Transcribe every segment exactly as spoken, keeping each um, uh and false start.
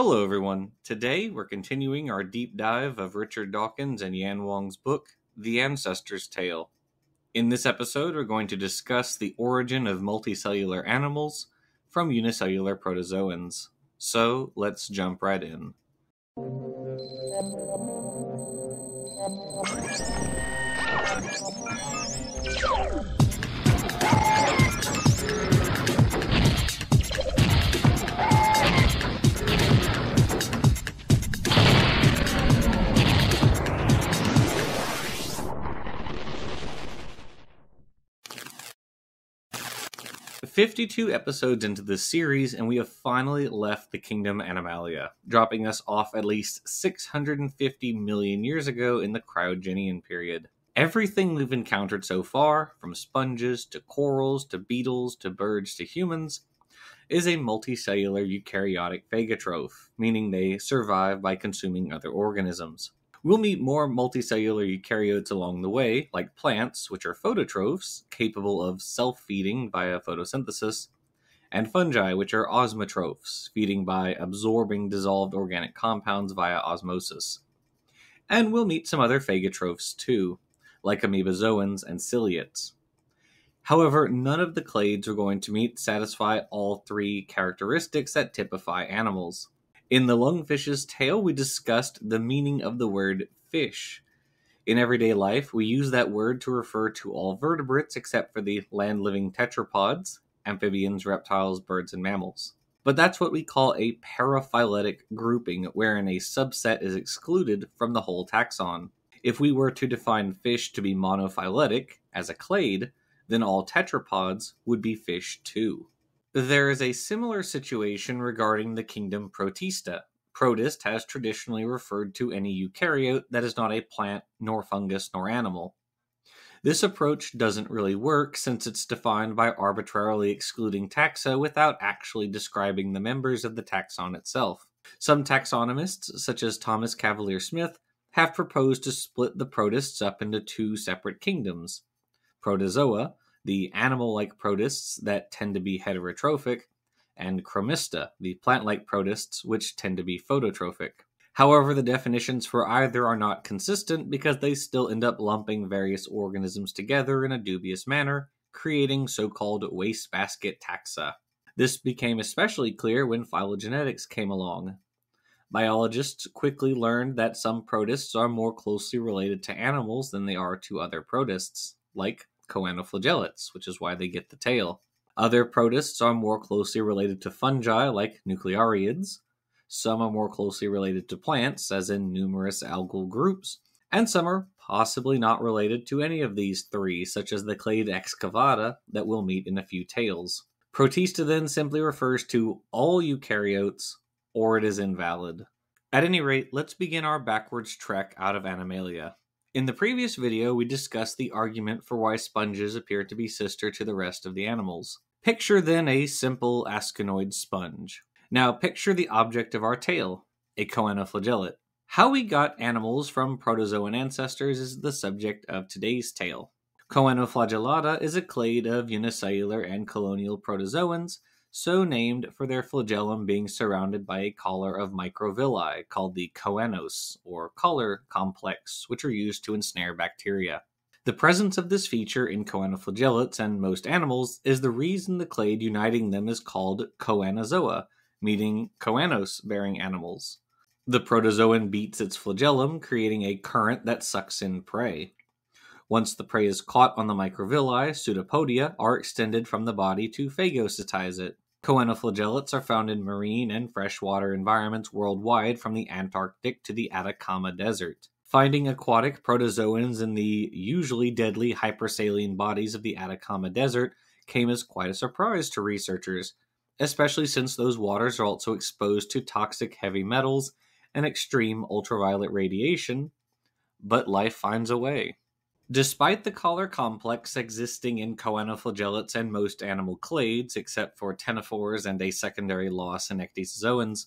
Hello, everyone. Today, we're continuing our deep dive of Richard Dawkins and Yan Wang's book, The Ancestor's Tale. In this episode, we're going to discuss the origin of multicellular animals from unicellular protozoans. So, let's jump right in. fifty-two episodes into this series, and we have finally left the kingdom Animalia, dropping us off at least six hundred fifty million years ago in the Cryogenian period. Everything we've encountered so far, from sponges to corals to beetles to birds to humans, is a multicellular eukaryotic phagotroph, meaning they survive by consuming other organisms. We'll meet more multicellular eukaryotes along the way, like plants, which are phototrophs, capable of self-feeding via photosynthesis, and fungi, which are osmotrophs, feeding by absorbing dissolved organic compounds via osmosis. And we'll meet some other phagotrophs too, like amoebozoans and ciliates. However, none of the clades we're going to meet satisfy all three characteristics that typify animals. In the Lungfish's Tale, we discussed the meaning of the word fish. In everyday life, we use that word to refer to all vertebrates except for the land-living tetrapods, amphibians, reptiles, birds, and mammals. But that's what we call a paraphyletic grouping, wherein a subset is excluded from the whole taxon. If we were to define fish to be monophyletic, as a clade, then all tetrapods would be fish too. There is a similar situation regarding the kingdom Protista. Protist has traditionally referred to any eukaryote that is not a plant, nor fungus, nor animal. This approach doesn't really work since it's defined by arbitrarily excluding taxa without actually describing the members of the taxon itself. Some taxonomists, such as Thomas Cavalier-Smith, have proposed to split the protists up into two separate kingdoms: Protozoa, the animal-like protists that tend to be heterotrophic, and chromista, the plant-like protists which tend to be phototrophic. However, the definitions for either are not consistent because they still end up lumping various organisms together in a dubious manner, creating so-called wastebasket taxa. This became especially clear when phylogenetics came along. Biologists quickly learned that some protists are more closely related to animals than they are to other protists, like Choanoflagellates, which is why they get the tail. Other protists are more closely related to fungi, like nucleariids. Some are more closely related to plants, as in numerous algal groups. And some are possibly not related to any of these three, such as the clade excavata that we'll meet in a few tales. Protista then simply refers to all eukaryotes, or it is invalid. At any rate, let's begin our backwards trek out of Animalia. In the previous video, we discussed the argument for why sponges appear to be sister to the rest of the animals. Picture then a simple ascanoid sponge. Now picture the object of our tale, a choanoflagellate. How we got animals from protozoan ancestors is the subject of today's tale. Choanoflagellata is a clade of unicellular and colonial protozoans, so named for their flagellum being surrounded by a collar of microvilli called the choanos, or collar complex, which are used to ensnare bacteria. The presence of this feature in choanoflagellates and most animals is the reason the clade uniting them is called choanozoa, meaning choanos-bearing animals. The protozoan beats its flagellum, creating a current that sucks in prey. Once the prey is caught on the microvilli, pseudopodia are extended from the body to phagocytize it. Choanoflagellates are found in marine and freshwater environments worldwide, from the Antarctic to the Atacama Desert. Finding aquatic protozoans in the usually deadly hypersaline bodies of the Atacama Desert came as quite a surprise to researchers, especially since those waters are also exposed to toxic heavy metals and extreme ultraviolet radiation, but life finds a way. Despite the collar complex existing in choanoflagellates and most animal clades, except for tenophores and a secondary loss in ectozoans,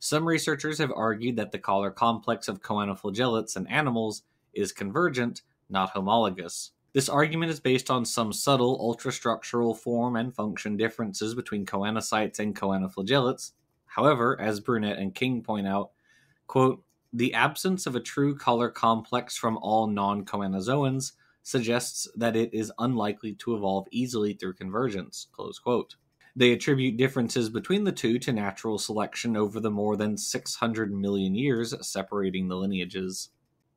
some researchers have argued that the collar complex of choanoflagellates and animals is convergent, not homologous. This argument is based on some subtle ultrastructural form and function differences between choanocytes and choanoflagellates. However, as Brunet and King point out, quote, the absence of a true color complex from all non-choanozoans suggests that it is unlikely to evolve easily through convergence, close quote. They attribute differences between the two to natural selection over the more than six hundred million years separating the lineages.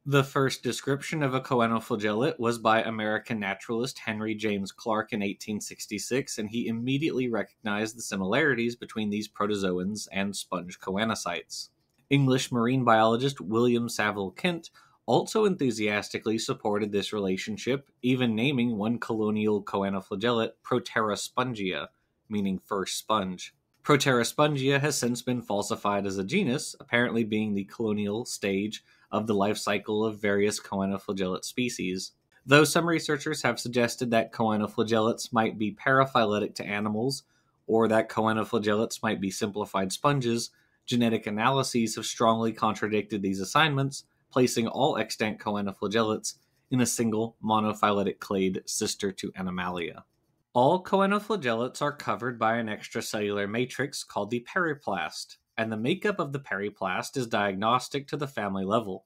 The first description of a choanoflagellate was by American naturalist Henry James Clark in eighteen sixty-six, and he immediately recognized the similarities between these protozoans and sponge choanocytes. English marine biologist William Saville Kent also enthusiastically supported this relationship, even naming one colonial choanoflagellate Proterospongia, meaning first sponge. Proterospongia has since been falsified as a genus, apparently being the colonial stage of the life cycle of various choanoflagellate species. Though some researchers have suggested that choanoflagellates might be paraphyletic to animals, or that choanoflagellates might be simplified sponges, genetic analyses have strongly contradicted these assignments, placing all extant choanoflagellates in a single monophyletic clade sister to Animalia. All choanoflagellates are covered by an extracellular matrix called the periplast, and the makeup of the periplast is diagnostic to the family level.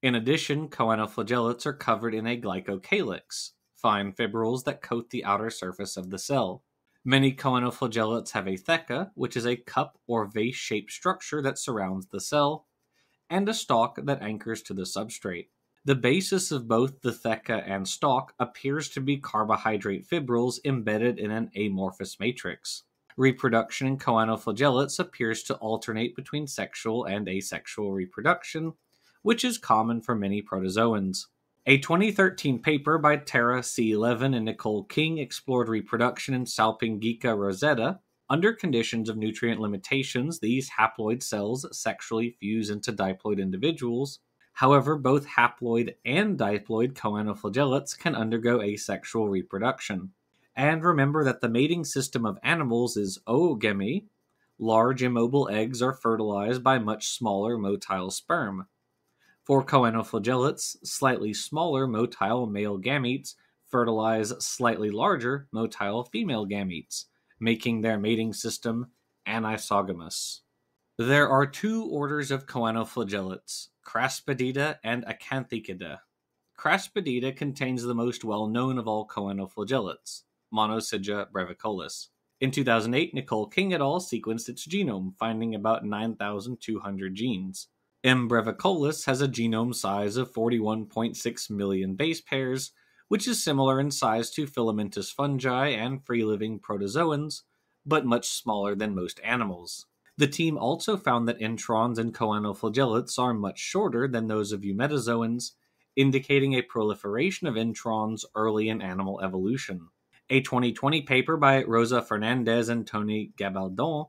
In addition, choanoflagellates are covered in a glycocalyx, fine fibrils that coat the outer surface of the cell. Many choanoflagellates have a theca, which is a cup or vase-shaped structure that surrounds the cell, and a stalk that anchors to the substrate. The basis of both the theca and stalk appears to be carbohydrate fibrils embedded in an amorphous matrix. Reproduction in choanoflagellates appears to alternate between sexual and asexual reproduction, which is common for many protozoans. A twenty thirteen paper by Tara C. Levin and Nicole King explored reproduction in Salpingoeca rosetta. Under conditions of nutrient limitations, these haploid cells sexually fuse into diploid individuals. However, both haploid and diploid choanoflagellates can undergo asexual reproduction. And remember that the mating system of animals is oogamy. Large immobile eggs are fertilized by much smaller motile sperm. For choanoflagellates, slightly smaller motile male gametes fertilize slightly larger motile female gametes, making their mating system anisogamous. There are two orders of choanoflagellates, Craspedida and Acanthicida. Craspedida contains the most well-known of all choanoflagellates, Monocygia brevicolis. In two thousand eight, Nicole King et al. Sequenced its genome, finding about nine thousand two hundred genes. M. brevicolis has a genome size of forty-one point six million base pairs, which is similar in size to filamentous fungi and free-living protozoans, but much smaller than most animals. The team also found that introns and choanoflagellates are much shorter than those of eumetazoans, indicating a proliferation of introns early in animal evolution. A twenty twenty paper by Rosa Fernandez and Tony Gabaldon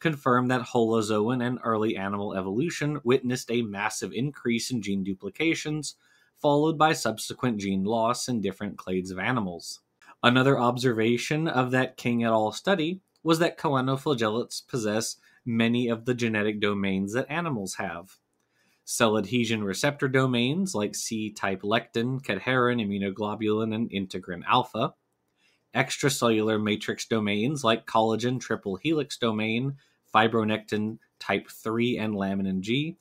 confirmed that holozoan and early animal evolution witnessed a massive increase in gene duplications, followed by subsequent gene loss in different clades of animals. Another observation of that King et al. Study was that choanoflagellates possess many of the genetic domains that animals have. Cell adhesion receptor domains like C-type lectin, cadherin, immunoglobulin, and integrin alpha. Extracellular matrix domains like collagen triple helix domain, fibronectin type three and laminin G.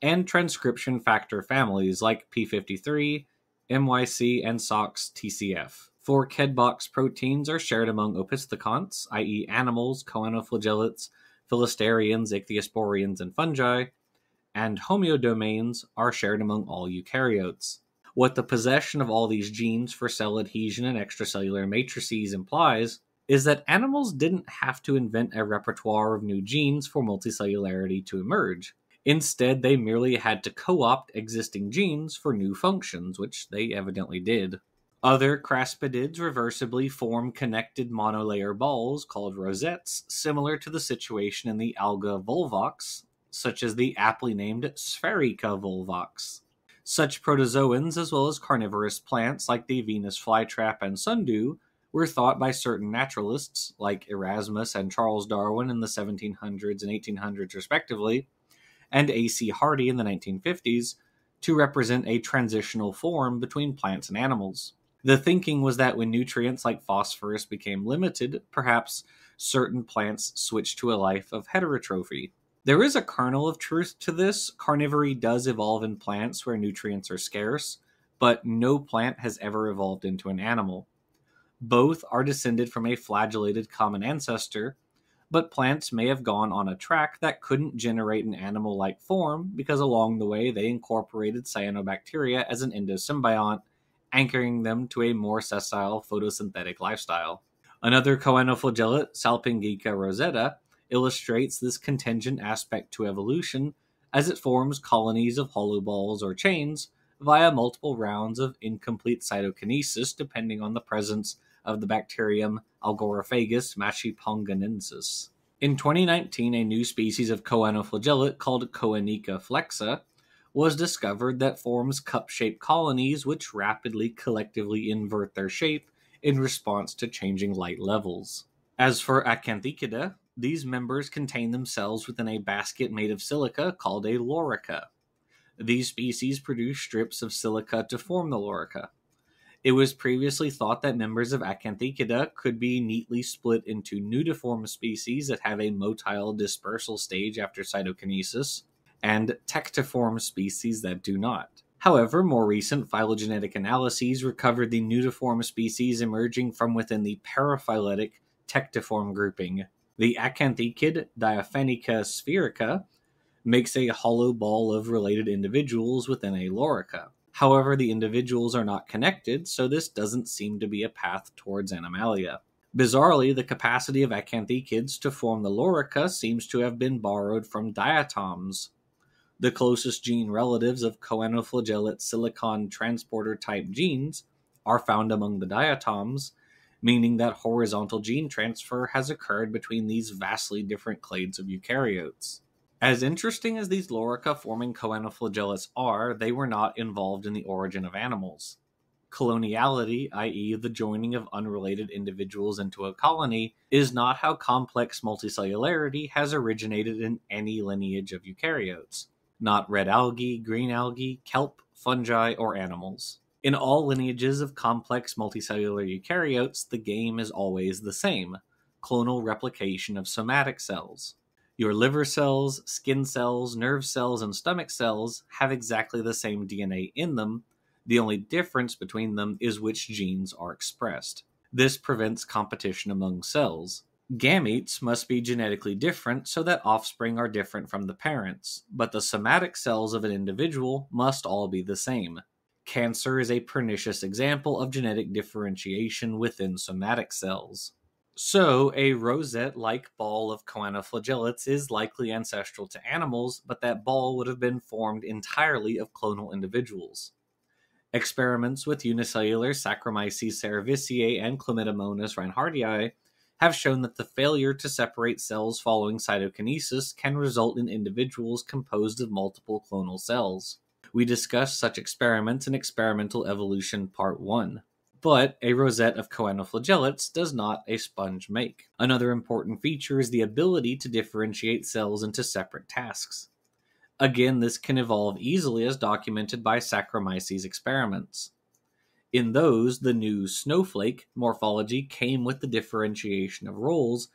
And transcription factor families like P fifty-three, M Y C, and S O X T C F. Four Kedbox proteins are shared among opisthokonts, that is animals, choanoflagellates, philosterians, ichthyosporians, and fungi, and homeodomains are shared among all eukaryotes. What the possession of all these genes for cell adhesion and extracellular matrices implies is that animals didn't have to invent a repertoire of new genes for multicellularity to emerge. Instead, they merely had to co-opt existing genes for new functions, which they evidently did. Other craspedids reversibly form connected monolayer balls called rosettes, similar to the situation in the alga volvox, such as the aptly named spherica volvox. Such protozoans, as well as carnivorous plants like the Venus flytrap and sundew, were thought by certain naturalists, like Erasmus and Charles Darwin in the seventeen hundreds and eighteen hundreds respectively, and A C Hardy in the nineteen fifties, to represent a transitional form between plants and animals. The thinking was that when nutrients like phosphorus became limited, perhaps certain plants switch to a life of heterotrophy. There is a kernel of truth to this. Carnivory does evolve in plants where nutrients are scarce, but no plant has ever evolved into an animal. Both are descended from a flagellated common ancestor, but plants may have gone on a track that couldn't generate an animal-like form because along the way they incorporated cyanobacteria as an endosymbiont, anchoring them to a more sessile photosynthetic lifestyle. Another choanoflagellate, Salpingoeca rosetta, illustrates this contingent aspect to evolution as it forms colonies of hollow balls or chains via multiple rounds of incomplete cytokinesis depending on the presence of the bacterium Algorophagus machiponganensis. In twenty nineteen, a new species of choanoflagellate called Choanica flexa was discovered that forms cup-shaped colonies which rapidly collectively invert their shape in response to changing light levels. As for Acanthicida, these members contain themselves within a basket made of silica called a lorica. These species produce strips of silica to form the lorica. It was previously thought that members of Acanthicida could be neatly split into nudiform species that have a motile dispersal stage after cytokinesis, and tectiform species that do not. However, more recent phylogenetic analyses recovered the nudiform species emerging from within the paraphyletic tectiform grouping. The Acanthicid diaphanica spherica makes a hollow ball of related individuals within a lorica. However, the individuals are not connected, so this doesn't seem to be a path towards Animalia. Bizarrely, the capacity of Acanthicids to form the lorica seems to have been borrowed from diatoms. The closest gene relatives of choanoflagellate silicon transporter-type genes are found among the diatoms, meaning that horizontal gene transfer has occurred between these vastly different clades of eukaryotes. As interesting as these lorica-forming choanoflagellates are, they were not involved in the origin of animals. Coloniality, that is the joining of unrelated individuals into a colony, is not how complex multicellularity has originated in any lineage of eukaryotes. Not red algae, green algae, kelp, fungi, or animals. In all lineages of complex multicellular eukaryotes, the game is always the same: clonal replication of somatic cells. Your liver cells, skin cells, nerve cells, and stomach cells have exactly the same D N A in them. The only difference between them is which genes are expressed. This prevents competition among cells. Gametes must be genetically different so that offspring are different from the parents, but the somatic cells of an individual must all be the same. Cancer is a pernicious example of genetic differentiation within somatic cells. So, a rosette-like ball of choanoflagellates is likely ancestral to animals, but that ball would have been formed entirely of clonal individuals. Experiments with unicellular Saccharomyces cerevisiae and Chlamydomonas reinhardii have shown that the failure to separate cells following cytokinesis can result in individuals composed of multiple clonal cells. We discussed such experiments in Experimental Evolution Part one. But a rosette of choanoflagellates does not a sponge make. Another important feature is the ability to differentiate cells into separate tasks. Again, this can evolve easily as documented by Saccharomyces experiments. In those, the new snowflake morphology came with the differentiation of roles,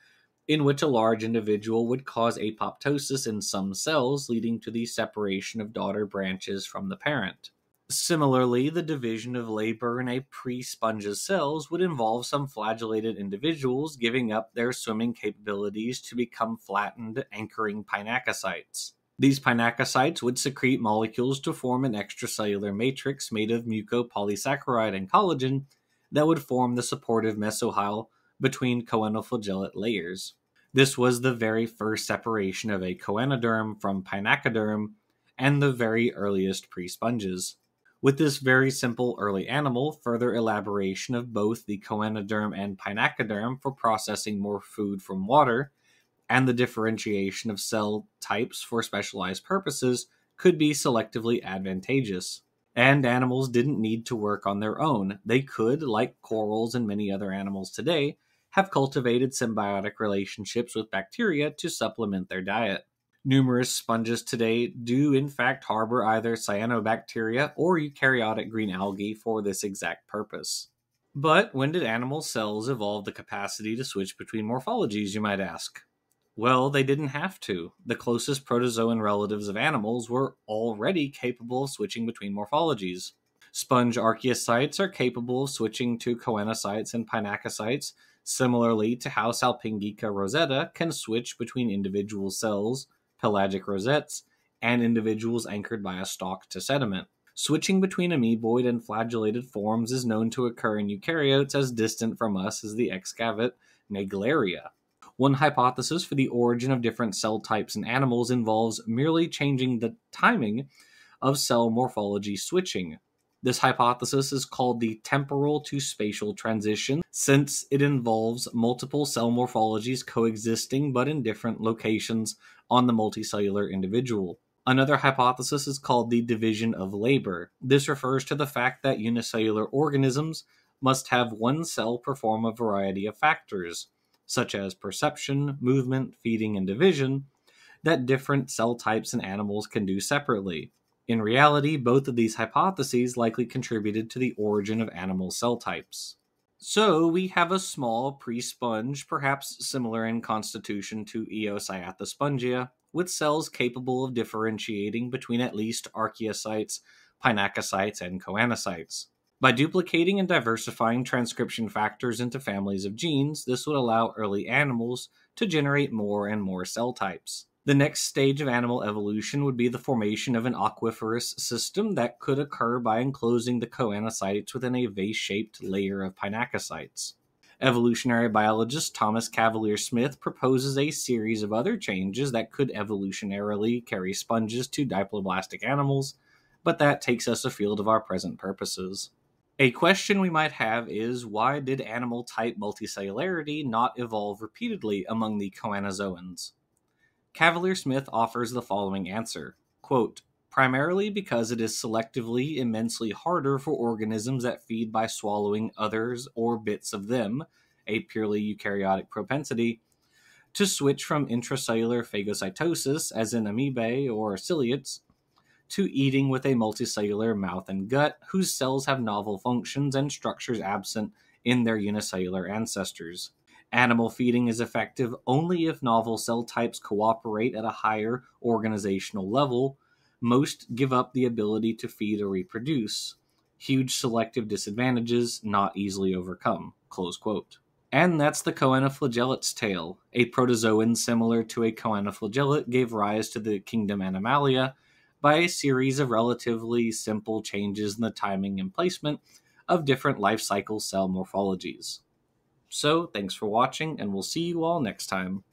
in which a large individual would cause apoptosis in some cells, leading to the separation of daughter branches from the parent. Similarly, the division of labor in a pre-sponge's cells would involve some flagellated individuals giving up their swimming capabilities to become flattened, anchoring pinacocytes. These pinacocytes would secrete molecules to form an extracellular matrix made of mucopolysaccharide and collagen that would form the supportive mesohyl between choanoflagellate layers. This was the very first separation of a choanoderm from pinacoderm and the very earliest pre-sponges. With this very simple early animal, further elaboration of both the choanoderm and pinacoderm for processing more food from water, and the differentiation of cell types for specialized purposes could be selectively advantageous. And animals didn't need to work on their own. They could, like corals and many other animals today, have cultivated symbiotic relationships with bacteria to supplement their diet. Numerous sponges today do in fact harbor either cyanobacteria or eukaryotic green algae for this exact purpose. But when did animal cells evolve the capacity to switch between morphologies, you might ask? Well, they didn't have to. The closest protozoan relatives of animals were already capable of switching between morphologies. Sponge archaeocytes are capable of switching to choanocytes and pinacocytes, similarly to how Salpingoeca rosetta can switch between individual cells, pelagic rosettes, and individuals anchored by a stalk to sediment. Switching between amoeboid and flagellated forms is known to occur in eukaryotes as distant from us as the excavate Naegleria. One hypothesis for the origin of different cell types in animals involves merely changing the timing of cell morphology switching. This hypothesis is called the temporal to spatial transition, since it involves multiple cell morphologies coexisting but in different locations on the multicellular individual. Another hypothesis is called the division of labor. This refers to the fact that unicellular organisms must have one cell perform a variety of factors, such as perception, movement, feeding, and division, that different cell types in animals can do separately. In reality, both of these hypotheses likely contributed to the origin of animal cell types. So, we have a small pre-sponge, perhaps similar in constitution to Eocyatospongia, with cells capable of differentiating between at least archaeocytes, pinacocytes, and choanocytes. By duplicating and diversifying transcription factors into families of genes, this would allow early animals to generate more and more cell types. The next stage of animal evolution would be the formation of an aquiferous system that could occur by enclosing the choanocytes within a vase-shaped layer of pinacocytes. Evolutionary biologist Thomas Cavalier-Smith proposes a series of other changes that could evolutionarily carry sponges to diploblastic animals, but that takes us afield of our present purposes. A question we might have is, why did animal type multicellularity not evolve repeatedly among the choanozoans? Cavalier-Smith offers the following answer, quote, primarily because it is selectively immensely harder for organisms that feed by swallowing others or bits of them, a purely eukaryotic propensity, to switch from intracellular phagocytosis, as in amoebae or ciliates, to eating with a multicellular mouth and gut, whose cells have novel functions and structures absent in their unicellular ancestors. Animal feeding is effective only if novel cell types cooperate at a higher organizational level. Most give up the ability to feed or reproduce. Huge selective disadvantages not easily overcome. Close quote. And that's the Choanoflagellates tale. A protozoan similar to a choanoflagellate gave rise to the kingdom Animalia by a series of relatively simple changes in the timing and placement of different life cycle cell morphologies. So, thanks for watching, and we'll see you all next time.